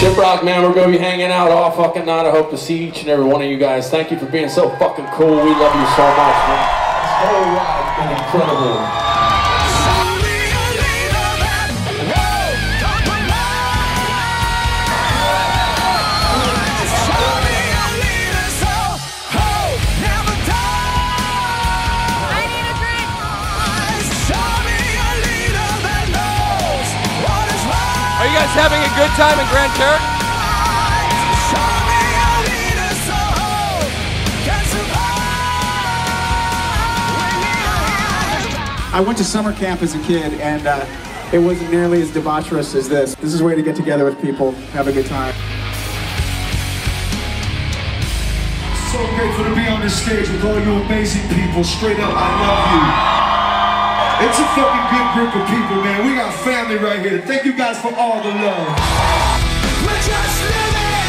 Shiprock, man, we're going to be hanging out all fucking night. I hope to see each and every one of you guys. Thank you for being so fucking cool. We love you so much, man. This whole ride's been incredible. Are you guys having a good time in Grand Turk? I went to summer camp as a kid, and it wasn't nearly as debaucherous as this. This is a way to get together with people, have a good time. So grateful to be on this stage with all you amazing people. Straight up, I love you. It's a fucking good group of people, man. We got family right here. Thank you guys for all the love. We're just living.